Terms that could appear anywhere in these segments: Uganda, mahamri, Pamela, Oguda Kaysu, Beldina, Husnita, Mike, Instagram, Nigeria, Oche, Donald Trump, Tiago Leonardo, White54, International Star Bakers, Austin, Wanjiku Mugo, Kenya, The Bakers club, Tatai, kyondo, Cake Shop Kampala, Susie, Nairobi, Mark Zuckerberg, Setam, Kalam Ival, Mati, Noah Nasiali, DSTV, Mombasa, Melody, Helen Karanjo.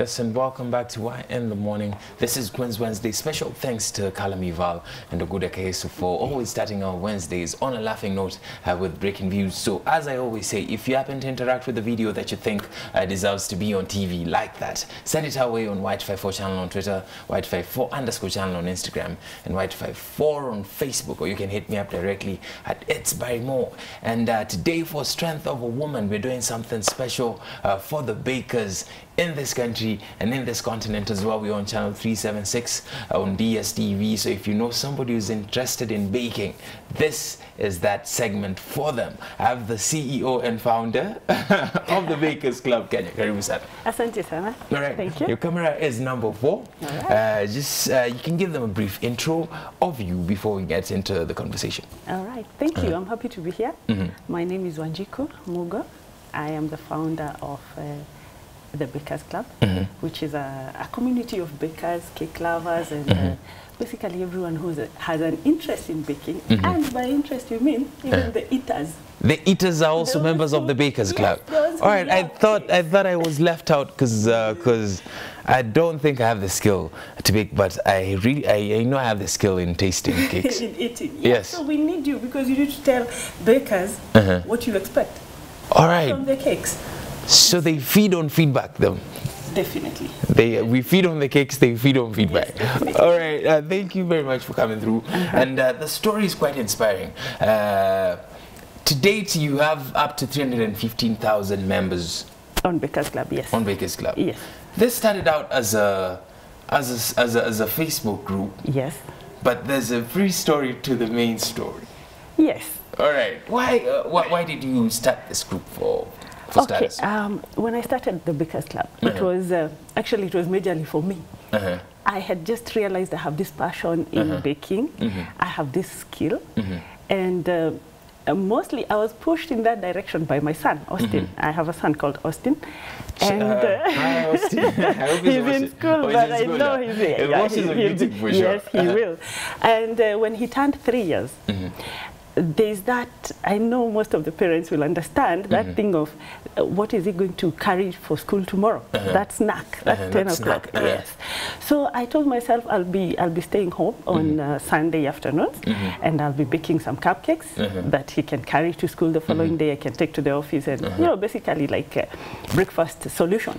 Yes, and welcome back to Why in the Morning. This is Gwen's Wednesday. Special thanks to Kalam Ival and Oguda Kaysu for always starting our Wednesdays on a laughing note with breaking views. So, as I always say, if you happen to interact with a video that you think deserves to be on TV like that, send it our way on White54 channel on Twitter, White54_channel on Instagram, and White54 on Facebook, or you can hit me up directly at It's Barry Mo. And today, for Strength of a Woman, we're doing something special for the bakers in this country and in this continent as well. We're on channel 376 on DSTV. So if you know somebody who's interested in baking, this is that segment for them. I have the CEO and founder of the Bakers Club, Kenya. Karibu sana. Asante sana. All right. Thank you. Your camera is number 4. All right. You can give them a brief intro of you before we get into the conversation. All right. Thank you. I'm happy to be here. My name is Wanjiku Mugo. I am the founder of the Bakers Club, which is a community of bakers, cake lovers, and basically everyone who has an interest in baking. And by interest, you mean even the eaters. The eaters are also members of the Bakers Club. Yes, all right, I thought I was left out because I don't think I have the skill to bake, but I know I have the skill in tasting cakes. In eating. Yeah, yes. So we need you because you need to tell bakers what you expect. All right. From the cakes. So they feed on feedback, though. Definitely. We feed on the cakes, they feed on feedback. Yes, all right. Thank you very much for coming through. And the story is quite inspiring. To date, you have up to 315,000 members. On Bakers Club, yes. On Bakers Club. Yes. This started out as a Facebook group. Yes. But there's a free story to the main story. Yes. All right. Why did you start this group for? Okay, when I started the Bakers Club, it was actually it was majorly for me. I had just realized I have this passion in baking. I have this skill, and mostly I was pushed in that direction by my son, Austin. I have a son called Austin, and hi, Austin. I hope he's in school, but I know he's here. Yes, he will. And when he turned 3 years. There's that, I know most of the parents will understand that thing of what is he going to carry for school tomorrow? That snack, that 10 o'clock. Yes. So I told myself I'll be staying home on Sunday afternoons and I'll be baking some cupcakes that he can carry to school the following day. I can take to the office and, you know, basically like a breakfast solution.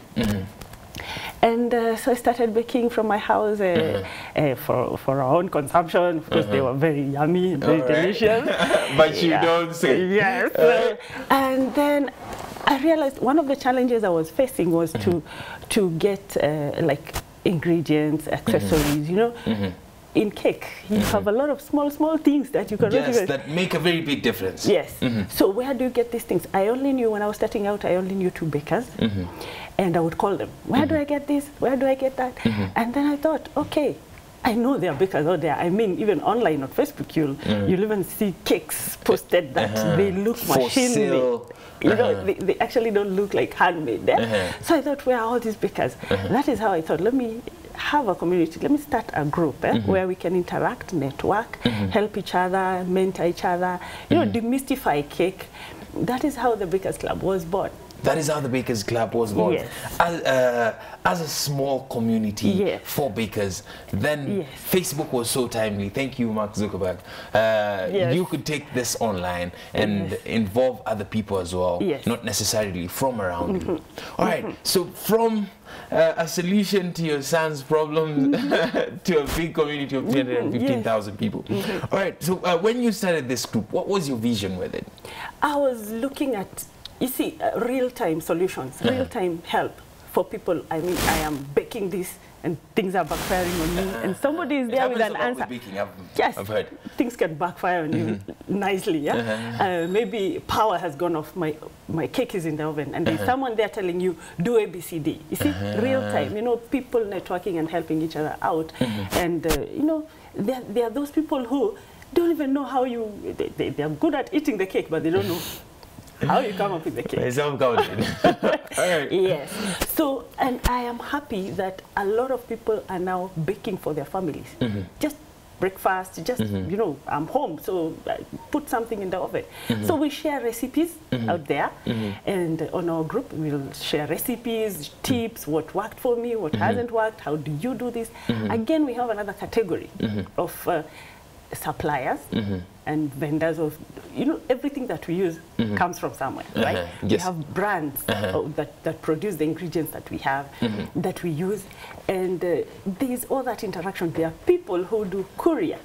And so I started baking from my house for our own consumption because they were very yummy and very delicious. But you don't say. Yes. And then I realized one of the challenges I was facing was to get like ingredients, accessories, you know. In cake, you have a lot of small things that you can recognize. Yes, that make a very big difference. Yes. So where do you get these things? I only knew when I was starting out, I only knew 2 bakers. And I would call them, where do I get this? Where do I get that? And then I thought, okay, I know there are bakers out there. I mean, even online on Facebook, you'll even see cakes posted that they look machine-made. You know, they actually don't look like handmade. So I thought, where are all these bakers? That is how I thought, let me have a community, let me start a group where we can interact, network, help each other, mentor each other, you know, demystify cake. That is how the Bakers Club was born. That is how the Bakers Club was born. Yes. As a small community for bakers, then Facebook was so timely. Thank you, Mark Zuckerberg. You could take this online and involve other people as well, not necessarily from around you. All right, so from a solution to your son's problems to a big community of 315,000 people. All right, so when you started this group, what was your vision with it? I was looking at, you see, real-time solutions, real-time help for people. I mean, I am baking this and things are backfiring on me and somebody is there with an answer. I've heard. Things can backfire on you nicely, yeah? Maybe power has gone off, my cake is in the oven and there's someone there telling you, do ABCD. You see, real-time, you know, people networking and helping each other out. And, you know, there are those people who don't even know how you, they are good at eating the cake, but they don't know how you come up with the cake. It's all golden. Yes. So, and I am happy that a lot of people are now baking for their families. Just breakfast, just, you know, I'm home, so I put something in the oven. So we share recipes out there, and on our group we'll share recipes, tips, what worked for me, what hasn't worked, how do you do this. Again, we have another category of suppliers and vendors of, you know, everything that we use comes from somewhere, right? Yes. We have brands that produce the ingredients that we have, that we use, and there's all that interaction. There are people who do courier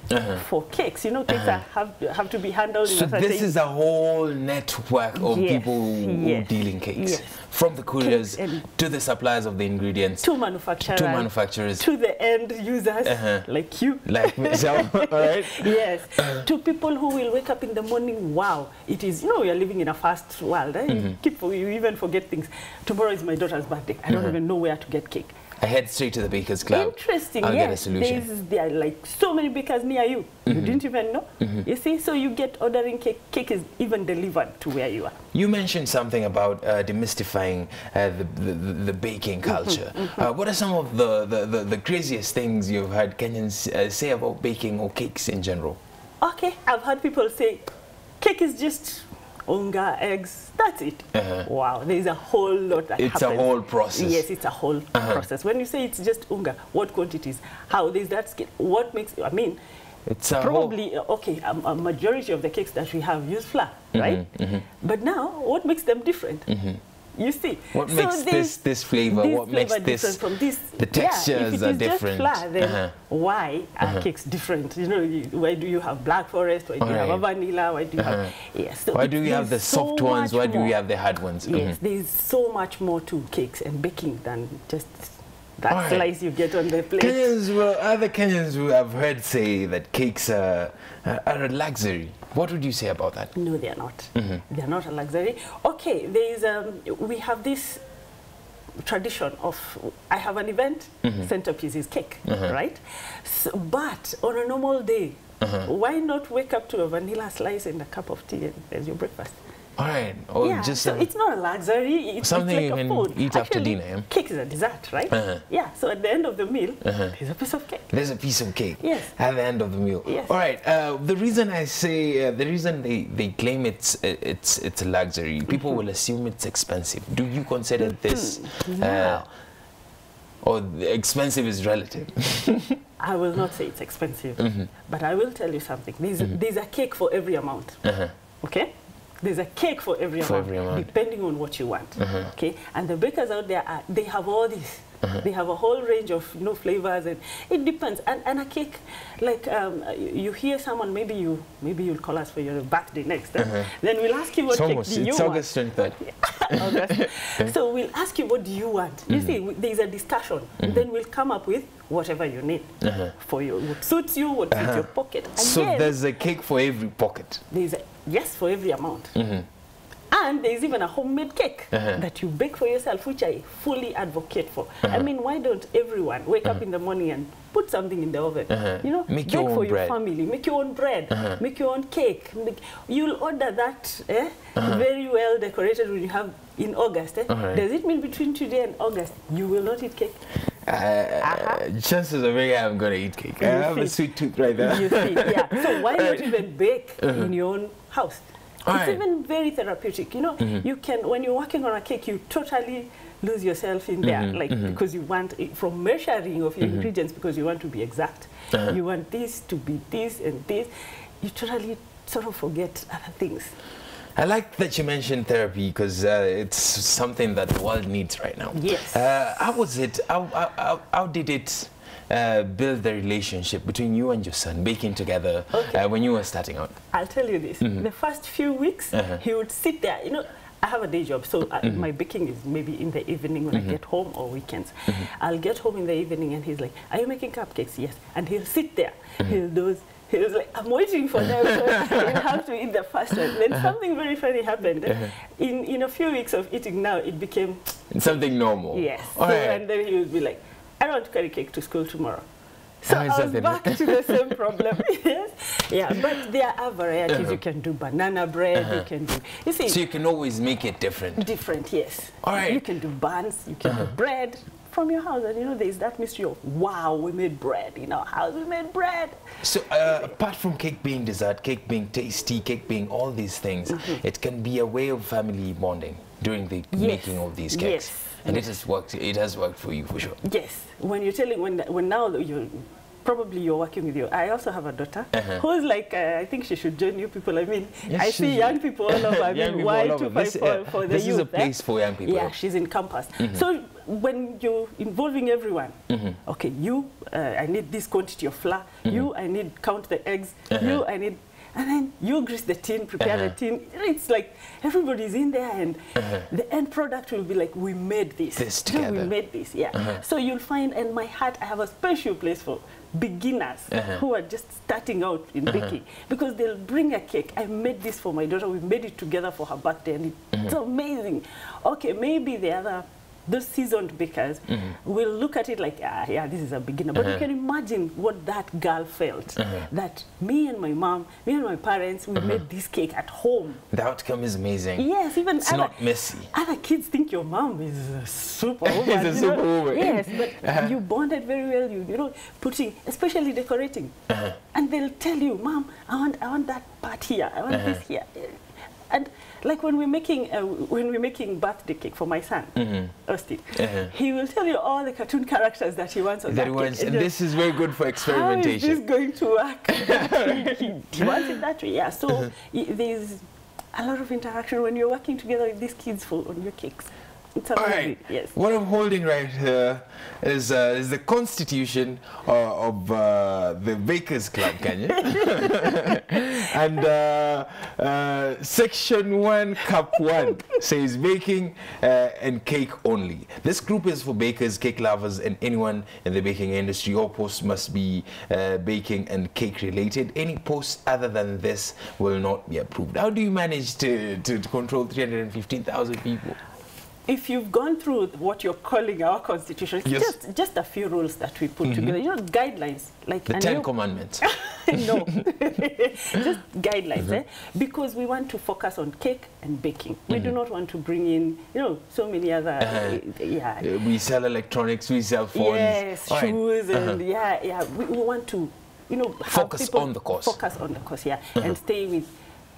for cakes. You know, cakes have to be handled. So this is a whole network of people who deal in cakes, from the couriers to the suppliers of the ingredients, to manufacturers, to the end users like you, like myself. All right. Yes. To people who will wake up in the morning, wow, it is, you know, we are living in a fast world, eh? You even forget things. Tomorrow is my daughter's birthday. I don't even know where to get cake. I head straight to the baker's club. Interesting, I'll get a solution. There are like so many bakers near you. You didn't even know. You see, so you get ordering cake. Cake is even delivered to where you are. You mentioned something about demystifying the baking culture. What are some of the craziest things you've heard Kenyans say about baking or cakes in general? Okay, I've heard people say, cake is just unga, eggs, that's it. Wow, there's a whole lot that happens. It's a whole process. Yes, it's a whole process. When you say it's just unga, what quantities, how is that, what makes, I mean, it's a probably, okay, a majority of the cakes that we have use flour, right? But now, what makes them different? You see, what makes this flavor? What makes this from this? The textures are different. Why are cakes different? You know, why do you have black forest? Why do you have a vanilla? Why do you have? Yes. Why do you have the soft ones? Why do you have the hard ones? Yes, there is so much more to cakes and baking than just that slice you get on the plate. Other Kenyans who I've heard say that cakes are a luxury. What would you say about that? No, they are not. They are not a luxury. Okay, there is we have this tradition of, I have an event, centerpiece is cake, right? So, but on a normal day, why not wake up to a vanilla slice and a cup of tea as your breakfast? All right. Or just so it's not a luxury. It's something it's like you can eat after dinner. Cake is a dessert, right? Yeah. So at the end of the meal, there's a piece of cake. There's a piece of cake. Yes. At the end of the meal. Yes. All right. The reason I say the reason they claim it's a luxury, people will assume it's expensive. Do you consider this? Or expensive is relative. I will not say it's expensive, but I will tell you something. There's a cake for every amount. Okay. There's a cake for every amount, depending on what you want. Okay, and the bakers out there, they have all this. They have a whole range of, you know, flavors, and it depends. And a cake, like you hear someone, maybe you'll call us for your birthday next time. Then we'll ask you what cake do you want. It's August 23rd. So we'll ask you what do you want. You see, there's a discussion. Then we'll come up with whatever you need for you. What suits you? What suits your pocket? And so there's a cake for every pocket. There's a, for every amount. And there's even a homemade cake that you bake for yourself, which I fully advocate for. I mean, why don't everyone wake up in the morning and put something in the oven? You know, make your own bread. Your family, make your own bread, make your own cake. You'll order that very well decorated when you have in August. Does it mean between today and August you will not eat cake? Chances are very high I'm going to eat cake. I have a sweet tooth right there. You see, so why not even bake in your own house? It's even very therapeutic. You know, you can, when you're working on a cake, you totally lose yourself in there, like because you want from measuring of your ingredients, because you want to be exact. You want this to be this and this. You totally sort of forget other things. I like that you mentioned therapy because it's something that the world needs right now. Yes. How was it? How did it build the relationship between you and your son, baking together when you were starting out? I'll tell you this. The first few weeks, he would sit there. You know, I have a day job, so my baking is maybe in the evening when I get home or weekends. I'll get home in the evening and he's like, "Are you making cupcakes?" "Yes." And he'll sit there. He'll do. He was like, "I'm waiting for them, so you'll have to eat the first one." Then something very funny happened. In a few weeks of eating now, it became... something normal. Yes. And then he would be like, "I don't want to carry cake to school tomorrow." So I was back to the same problem. But there are varieties. You can do banana bread. You can do... You see, so you can always make it different. Different, yes. All right. You can do buns. You can do bread. from your house. And you know, there's that mystery of, wow, we made bread in our house, we made bread. So apart from cake being dessert, cake being tasty, cake being all these things, mm-hmm. it can be a way of family bonding during the yes. making of these cakes. Yes. And yes. it has worked for you, for sure. Yes. When you're telling, when now you're, probably you're working with your... I also have a daughter uh-huh. who's like, I think she should join you people. I mean, yes, I see young people all over. I mean, why to fight for the youth? This is a place for young people. Yeah, she's in campus. Mm-hmm. So when you're involving everyone, mm-hmm. okay, you, I need this quantity of flour. Mm-hmm. You, I need count the eggs. Uh-huh. You, I need... And then you grease the tin, prepare uh-huh. the tin. It's like everybody's in there and uh-huh. the end product will be like, we made this. This together. We made this, yeah. Uh-huh. So you'll find, and my heart, I have a special place for beginners uh-huh. who are just starting out in uh-huh. baking, because they'll bring a cake. I made this for my daughter. We made it together for her birthday, and it's uh-huh. amazing. Okay, maybe the other, those seasoned bakers uh-huh. will look at it like, ah, yeah, this is a beginner. But uh-huh. you can imagine what that girl felt, uh-huh. that me and my mom, me and my parents, we uh-huh. made this cake at home. The outcome is amazing. Yes, even it's not messy. Other kids think your mom is a superwoman. It's a superwoman. Yes, but uh-huh. you bonded very well. You know, putting, especially decorating, uh-huh. and they'll tell you, Mom, I want that part here. I want uh-huh. this here. And like when we're making birthday cake for my son, mm-hmm. Austin, uh-huh. he will tell you all the cartoon characters that he wants on that cake. And this is very good for experimentation. How is this going to work? he wants it that way, yeah. So uh-huh. there's a lot of interaction when you're working together with these kids on your cakes. All right. Yes. What I'm holding right here is the constitution of the Bakers Club, Kenya, and Section 1, Cup 1 says baking and cake only. This group is for bakers, cake lovers, and anyone in the baking industry. Your post must be baking and cake related. Any post other than this will not be approved. How do you manage to control 315,000 people? If you've gone through what you're calling our constitution, it's yes. just a few rules that we put mm-hmm. together. You know, guidelines. Like the 10 commandments. No. Just guidelines, mm-hmm. eh? Because we want to focus on cake and baking. Mm-hmm. We do not want to bring in, you know, so many other... yeah. We sell electronics, we sell phones. Yes, all shoes, right. and uh-huh. yeah, yeah. We want to, you know... Focus on the course. Focus on the course, yeah. Uh-huh. And stay with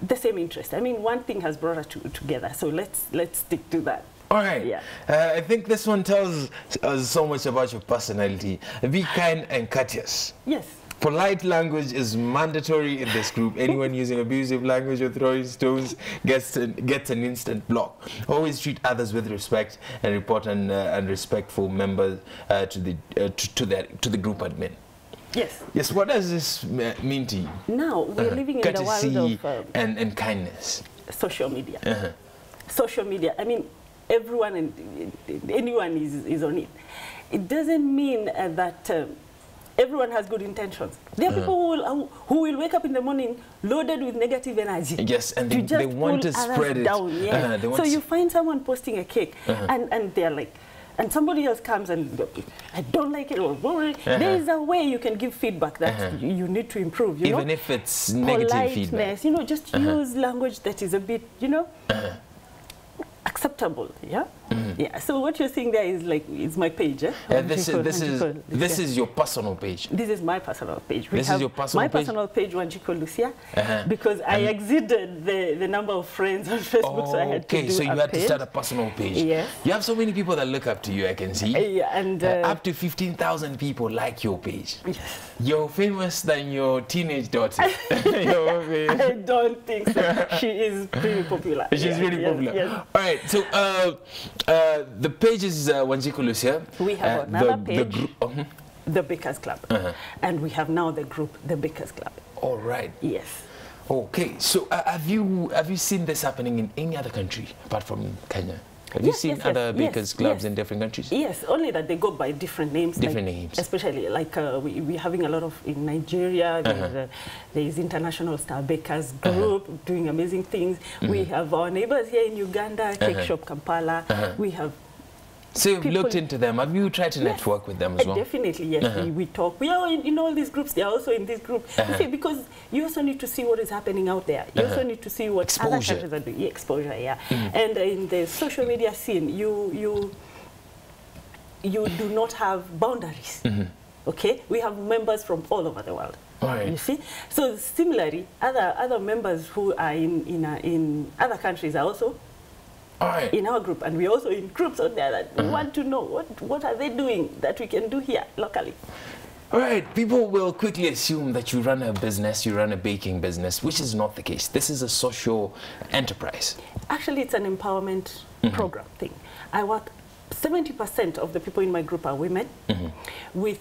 the same interest. I mean, one thing has brought us together, so let's stick to that. All right. Yeah. I think this one tells us so much about your personality. Be kind and courteous. Yes. Polite language is mandatory in this group. Anyone using abusive language or throwing stones gets an instant block. Always treat others with respect and report and respectful members to the group admin. Yes. Yes. What does this mean to you? Now we're living in the world of and kindness. Social media. Uh-huh. Social media. I mean. Everyone and anyone is on it. It doesn't mean that everyone has good intentions. There are people who will wake up in the morning loaded with negative energy. Yes, and they want to spread it. Down, yeah. So you find someone posting a cake, and they're like, and somebody else comes and I don't like it. Or there is a way you can give feedback that you need to improve. You Even know? If it's negative Politeness, feedback, you know, just use language that is a bit, you know. Acceptable, yeah, yeah. So what you're seeing there is like it's my page. Eh? This is your personal page. This is my personal page. This is your personal page. My personal page, Wanjiku Lucia, because I exceeded the number of friends on Facebook, so I had to do so you had to start a personal page. Yes. You have so many people that look up to you. I can see. Yeah, and up to 15,000 people like your page. Yes. You're famous than your teenage daughter. I don't think so. She is pretty popular. She's really popular. Yes, yes. All right. So the page is Wanjiku Lucia. We have another page, the Bakers Club, and we have now the group, the Bakers Club. All right. Yes. Okay. So have you seen this happening in any other country apart from Kenya? Have you seen other bakers clubs in different countries? Yes, only that they go by different names. Different names. Especially, like, we're having a lot of in Nigeria. There's International Star Bakers group doing amazing things. We have our neighbors here in Uganda, Cake Shop Kampala. We have... So you've looked into them. Have you tried to network with them as well? Definitely, yes. We talk. We are in all these groups. They are also in this group. You see, because you also need to see what is happening out there. You also need to see what other countries are doing. Exposure, yeah. And in the social media scene, you you do not have boundaries. Mm-hmm. Okay, we have members from all over the world. Right. You see, so similarly, other members who are in other countries are also in our group, and we're also in groups out there that want to know what are they doing that we can do here locally. All right, people will quickly assume that you run a business, you run a baking business, which is not the case. This is a social enterprise. Actually, it's an empowerment program thing. I work, 70% of the people in my group are women, with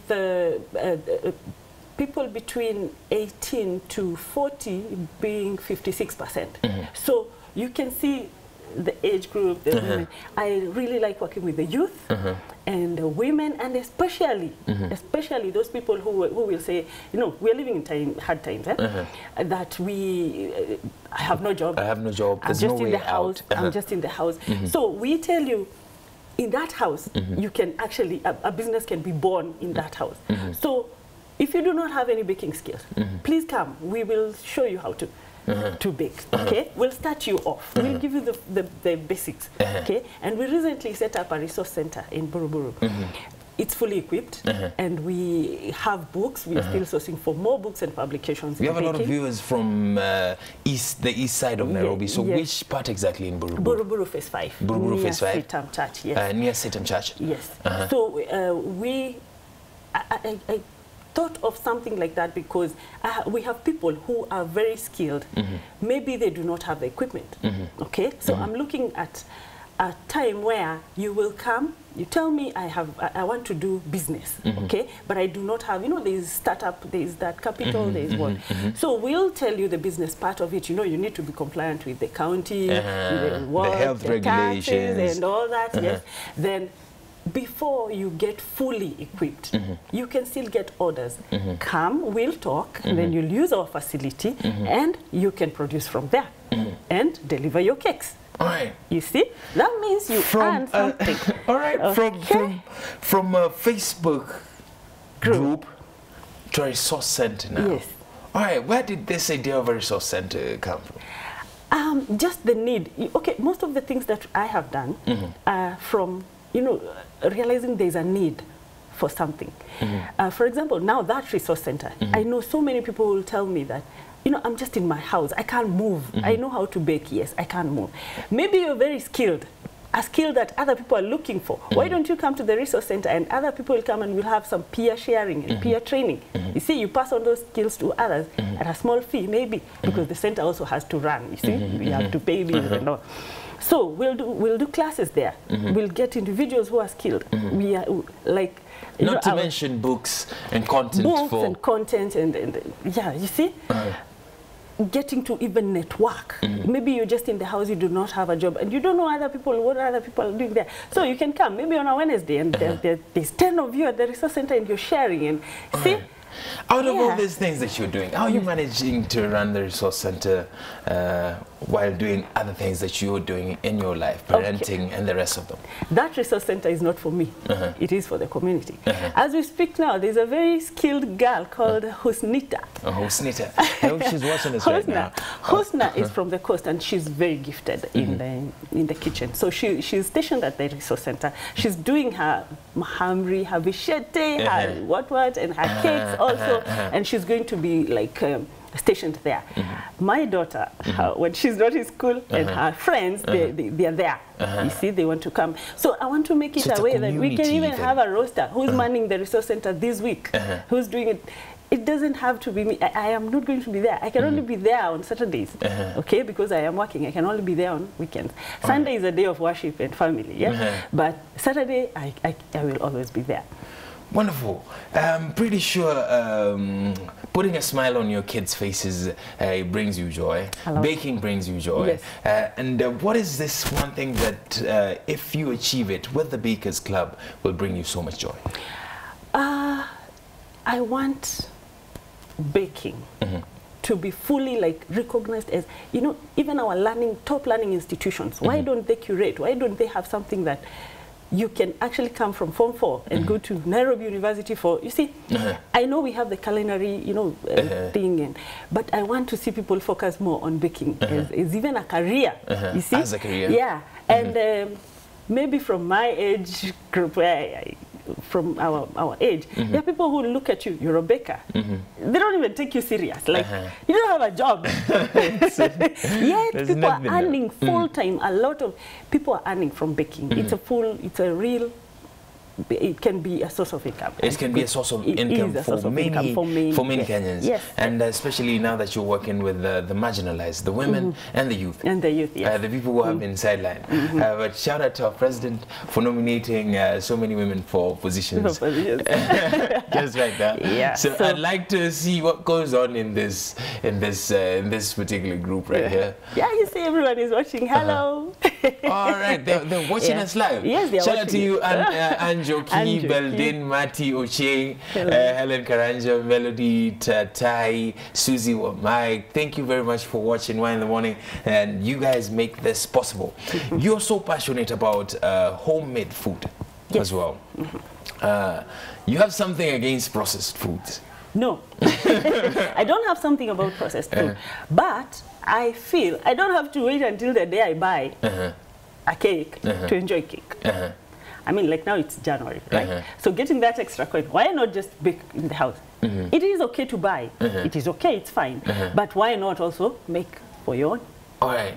people between 18 to 40 being 56%. So you can see the age group, the women. I really like working with the youth and women, and especially those people who will say, you know, we're living in hard times, eh? That we I have no job. I have no job. There's no way out. I'm just in the house. So we tell you, in that house, you can actually, a business can be born in that house. So if you do not have any baking skills, please come. We will show you how to bake, okay? We'll start you off. We'll give you the basics, okay? And we recently set up a resource center in Buruburu. It's fully equipped, and we have books. We're still sourcing for more books and publications. We have a lot of viewers from the east side of Nairobi. So which part exactly in Buruburu? Buruburu Phase 5. Buruburu near Phase 5? Setam Church, yes. Near Setam Church? Yes. So I thought of something like that because we have people who are very skilled. Maybe they do not have the equipment. Okay, so I'm looking at a time where you will come, you tell me I want to do business, okay, but I do not have, you know, there's startup, there's that capital, there's what. So we'll tell you the business part of it. You know, you need to be compliant with the county, the health regulations, and all that. Yes, then. Before you get fully equipped, you can still get orders. Come, we'll talk, and then you'll use our facility, and you can produce from there, and deliver your cakes. All right. You see, that means you earn something. All right, okay. From a Facebook group to a resource center now. Yes. All right, where did this idea of a resource center come from? Just the need. Okay, most of the things that I have done are from, you know, realizing there's a need for something. For example, now that resource center, I know so many people will tell me that, you know, I'm just in my house, I can't move. I know how to bake, yes, I can't move. Maybe you're very skilled, a skill that other people are looking for. Why don't you come to the resource center and other people will come and we'll have some peer sharing and peer training. You see, you pass on those skills to others at a small fee, maybe, because the center also has to run, you see, we have to pay bills and all. So we'll do classes there. We'll get individuals who are skilled. We are like not to mention books and content. Books for and content and yeah, you see, getting to even network. Maybe you're just in the house, you do not have a job, and you don't know other people. What other people are doing there? So you can come maybe on a Wednesday, and there's 10 of you at the resource center, and you're sharing and see. Out of all these things that you're doing, how are you managing to run the resource center while doing other things that you're doing in your life, parenting and the rest of them? That resource center is not for me. It is for the community. As we speak now, there's a very skilled girl called Husnita. Husnita. No, she's watching us right now. Husna is from the coast, and she's very gifted in the kitchen. So she's stationed at the resource center. She's doing her mahamri, her bichette, her what, and her cakes. Also, and she's going to be like stationed there. My daughter, when she's not in school, and her friends, they are there. You see, they want to come. So I want to make it a way that we can even have a roster. Who's manning the resource center this week? Who's doing it? It doesn't have to be me. I am not going to be there. I can only be there on Saturdays, okay, because I am working. I can only be there on weekends. Sunday is a day of worship and family, yeah? But Saturday, I will always be there. Wonderful. I'm pretty sure putting a smile on your kids' faces brings you joy. Hello. Baking brings you joy. Yes. What is this one thing that, if you achieve it with the Bakers Club, will bring you so much joy? I want baking to be fully like recognized as, you know, even our top learning institutions. Why don't they curate? Why don't they have something that you can actually come from Form 4 and go to Nairobi University for, you see, I know we have the culinary, you know, thing, but I want to see people focus more on baking as even a career, you see? As a career. Yeah, and maybe from my age group where from our age, mm-hmm. there are people who look at you, you're a baker. Mm-hmm. They don't even take you serious. Like, you don't have a job. Yet people are earning full-time. Mm. A lot of people are earning from baking. Mm-hmm. It can be a source of income. It can be a source of income for many Kenyans. Yes. And especially now that you're working with the marginalized, the women mm-hmm. and the youth. And the youth, yes. The people who have been sidelined. Mm-hmm. But shout out to our president for nominating so many women for positions. Just like that. Yeah. So I'd like to see what goes on in this particular group right here. Yeah, you see everyone is watching. Hello. Uh-huh. All right, they're watching us live. Yes, they're watching. Shout out to you, Anjoki, Beldina, Mati, Oche, Helen Karanjo, Melody, Tatai, Susie, Mike. Thank you very much for watching Why in the Morning, and you guys make this possible. You're so passionate about homemade food as well. You have something against processed foods? No. I don't have something about processed food, but I feel I don't have to wait until the day I buy a cake to enjoy cake. I mean, like now it's January, right? So getting that extra coin, why not just bake in the house? It is okay to buy. It is okay, it's fine. But why not also make for your own? All right.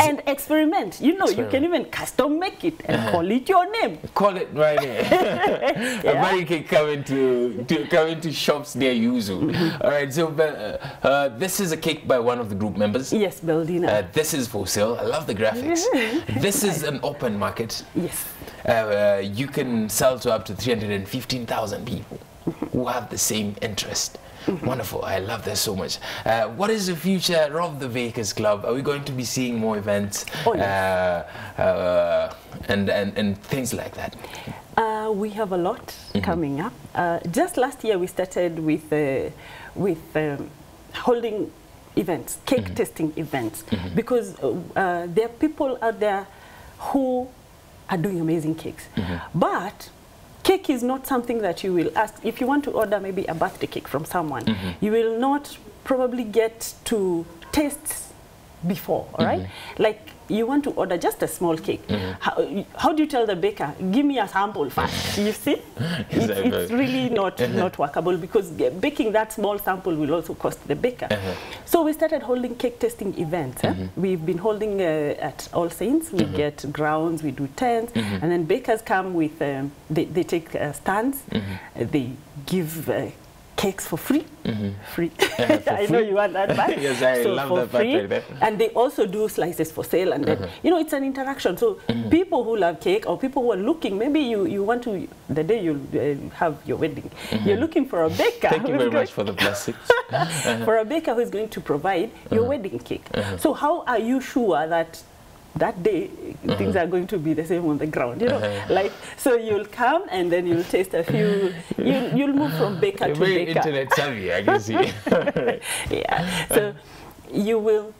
And experiment. You know, you can even custom make it and call it your name. Call it right here. But you can come into shops near Yuzu. All right, so this is a cake by one of the group members. Yes, Beldina. This is for sale. I love the graphics. This is an open market. Yes. You can sell to up to 315,000 people who have the same interest. Wonderful. I love this so much. What is the future of the Bakers Club? Are we going to be seeing more events and things like that? We have a lot coming up. Just last year we started with holding events, cake tasting events, because there are people out there who are doing amazing cakes. But cake is not something that you will ask. If you want to order maybe a birthday cake from someone, you will not probably get to taste before, all right? Like, you want to order just a small cake. How do you tell the baker, give me a sample first? You see? It's really not workable, because baking that small sample will also cost the baker. So we started holding cake tasting events. We've been holding at All Saints. We get grounds, we do tents, and then bakers come with, they take stands, they give cakes for free. Free. I know you want that back. Yes, I love that back right there. And they also do slices for sale, and then, you know, it's an interaction. So people who love cake, or people who are looking, maybe you want to, the day you have your wedding, you're looking for a baker. Thank you very much for the blessings. For a baker who is going to provide your wedding cake. So how are you sure that that day, things are going to be the same on the ground, you know? Like, so you'll come and then you'll taste a few, you'll move from baker to baker. Internet savvy, I can see. Yeah, so you will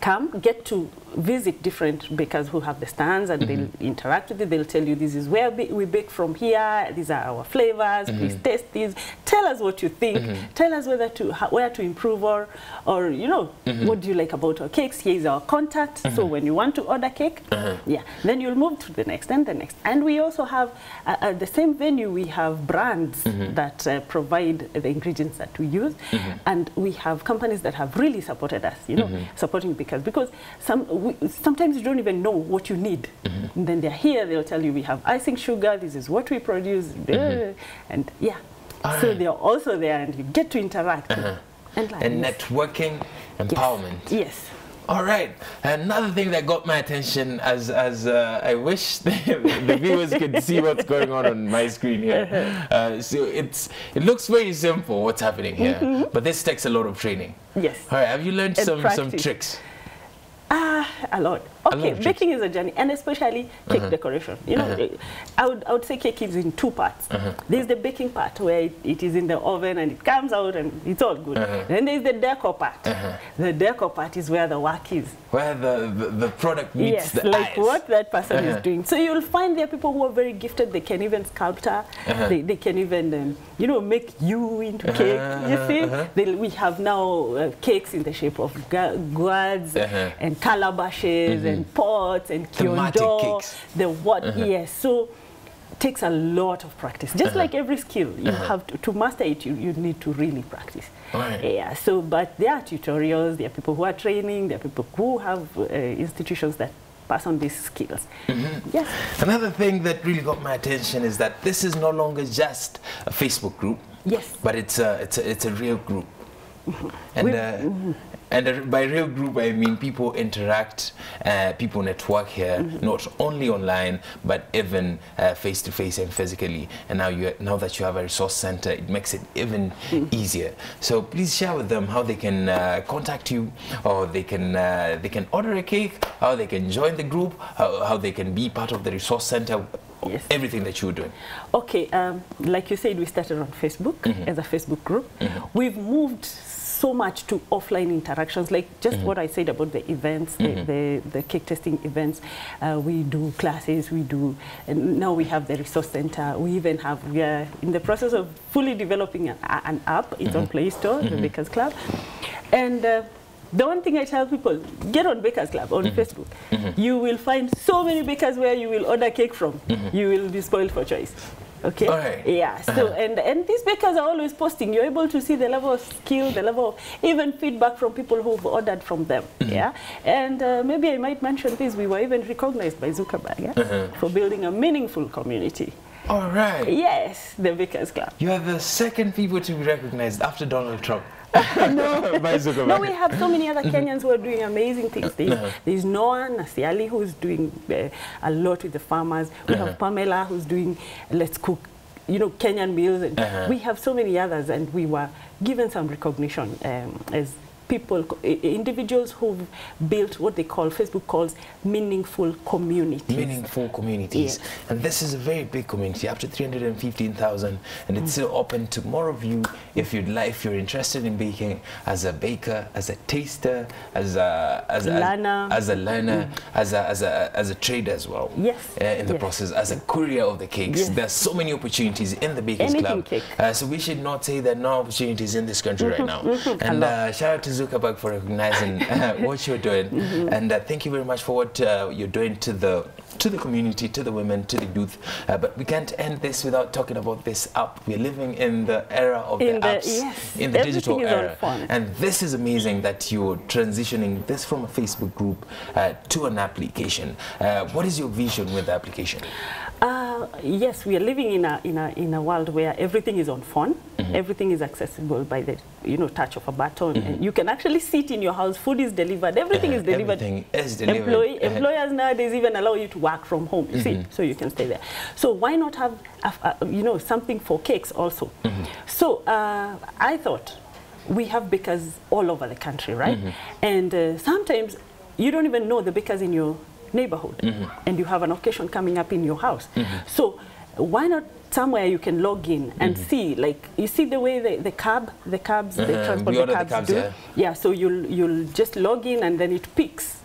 come, get to visit different bakers who have the stands, and they'll interact with it. They'll tell you, this is where we bake from here, these are our flavors, please taste these, tell us what you think, tell us where to improve, or you know, what do you like about our cakes, here's our contact, so when you want to order cake, then you'll move to the next, and the next. And we also have, at the same venue, we have brands that provide the ingredients that we use, and we have companies that have really supported us, you know, supporting bakers, because sometimes you don't even know what you need. And then they're here, they'll tell you, we have icing sugar, this is what we produce, and yeah. So they're also there, and you get to interact. And networking, empowerment. Yes. All right. Another thing that got my attention, as I wish the viewers could see what's going on my screen here. So it looks very simple what's happening here, but this takes a lot of training. Yes. All right. Have you learned some tricks? A lot. Okay, baking is a journey, and especially cake decoration. You know, I would say cake is in two parts. There's the baking part, where it is in the oven and it comes out and it's all good. Then there's the decor part. The decor part is where the work is. Where the product meets the like eyes. What that person is doing. So you'll find there are people who are very gifted. They can even sculpture. They can even, you know, make you into cake. You see? We have now cakes in the shape of gourds and calabashes and pots and kyondo, the what? Yes. So takes a lot of practice. Just like every skill, you have to master it, you need to really practice. Right. Yeah, so, but there are tutorials, there are people who are training, there are people who have institutions that pass on these skills. Yes. Another thing that really got my attention is that this is no longer just a Facebook group. Yes. But it's a real group. And by real group, I mean people interact, people network here, not only online, but even face-to-face and physically. And now, now that you have a resource center, it makes it even easier. So please share with them how they can contact you, or they can order a cake, how they can join the group, how they can be part of the resource center. Yes. Everything that you were doing. Okay, like you said, we started on Facebook as a Facebook group. We've moved so much to offline interactions, like just what I said about the events, the cake testing events. We do classes, we do, and now we have the resource center. We even have, we are in the process of fully developing an app. It's on Play Store, the Bakers Club. And the one thing I tell people, get on Bakers Club on Facebook. You will find so many bakers where you will order cake from. You will be spoiled for choice. Okay? Right. Yeah. So, and these bakers are always posting. You're able to see the level of skill, the level of even feedback from people who've ordered from them. Yeah? And maybe I might mention this, we were even recognized by Zuckerberg for building a meaningful community. All right. Yes, the Bakers Club. You are the second people to be recognized after Donald Trump. No, we have so many other Kenyans who are doing amazing things. There's Noah Nasiali, who's doing a lot with the farmers. We have Pamela, who's doing let's cook, you know, Kenyan meals. And we have so many others, and we were given some recognition as people, individuals who've built what they call, Facebook calls, meaningful communities. Meaningful communities. Yeah. And this is a very big community, up to 315,000, and it's still open to more of you if you'd like, if you're interested in baking, as a baker, as a taster, as a learner, as a trader as well. Yes. In the process, as a courier of the cakes. Yes. There's so many opportunities in the Bakers Club. So we should not say there are no opportunities in this country right now. And shout out to Zuckerberg for recognizing what you're doing, and thank you very much for what you're doing to the community, to the women, to the youth. But we can't end this without talking about this app. We're living in the era of the apps, in the digital era, and this is amazing that you're transitioning this from a Facebook group to an application. What is your vision with the application? Yes, we are living in a world where everything is on phone. Everything is accessible by the touch of a button. And you can actually sit in your house. Food is delivered. Everything is delivered. Everything is delivered. Employers nowadays even allow you to work from home. You see, so you can stay there. So why not have something for cakes also? So I thought, we have bakers all over the country, right? And sometimes you don't even know the bakers in your neighborhood, and you have an occasion coming up in your house. So why not somewhere you can log in and see, like you see the way the cabs do. So you'll just log in and then it picks.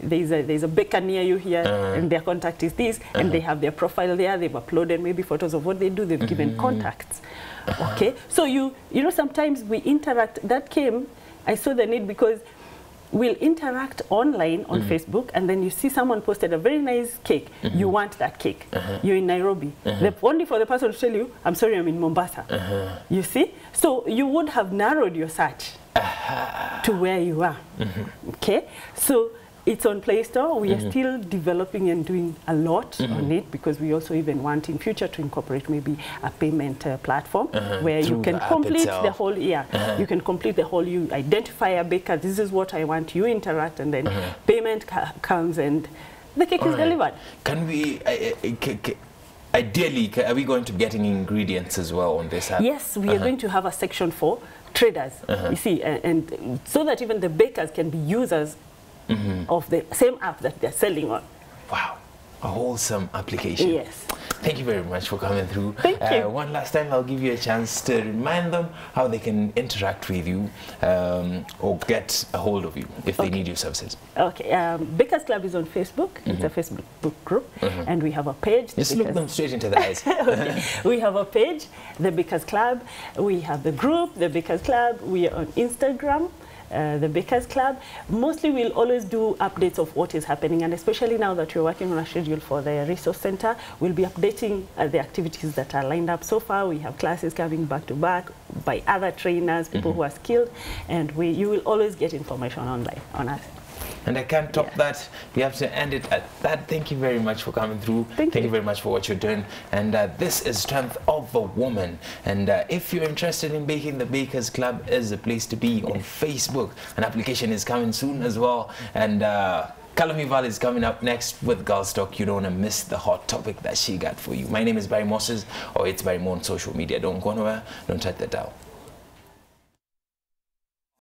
There's a baker near you here, and their contact is this, and they have their profile there. They've uploaded maybe photos of what they do. They've given contacts. Okay, so you know sometimes we interact. That came, I saw the need because we'll interact online on Facebook, and then you see someone posted a very nice cake. You want that cake. You're in Nairobi. Only for the person to tell you, I'm sorry, I'm in Mombasa. You see? So you would have narrowed your search to where you are. Okay? So it's on Play Store. We are still developing and doing a lot on it, because we also even want in future to incorporate maybe a payment platform where you can complete the whole you can complete the whole, you identify a baker, this is what I want, you interact, and then payment comes and the cake is delivered. Can we ideally, are we going to be getting ingredients as well on this app? Yes, we are going to have a section for traders, you see, and so that even the bakers can be users of the same app that they're selling on. Wow, a wholesome application. Yes. Thank you very much for coming through. Thank you. One last time, I'll give you a chance to remind them how they can interact with you or get a hold of you if they need your services. Okay, Bakers Club is on Facebook. It's a Facebook group, and we have a page. Just look them straight into the eyes. We have a page, the Bakers Club. We have the group, the Bakers Club. We are on Instagram. the Bakers Club. Mostly we'll always do updates of what is happening, and especially now that we're working on a schedule for the resource center, we'll be updating the activities that are lined up. So far we have classes coming back to back by other trainers, people who are skilled, and you will always get information online on us. And I can't top that. We have to end it at that. Thank you very much for coming through. Thank you very much for what you're doing. And this is Strength of a Woman. And if you're interested in baking, the Bakers Club is the place to be on Facebook. An application is coming soon as well. And Kalam Ival is coming up next with Girls Talk. You don't want to miss the hot topic that she got for you. My name is Barry Mosses, or it's Barry Mo on social media. Don't go nowhere. Don't shut that out.